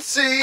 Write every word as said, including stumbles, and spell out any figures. See?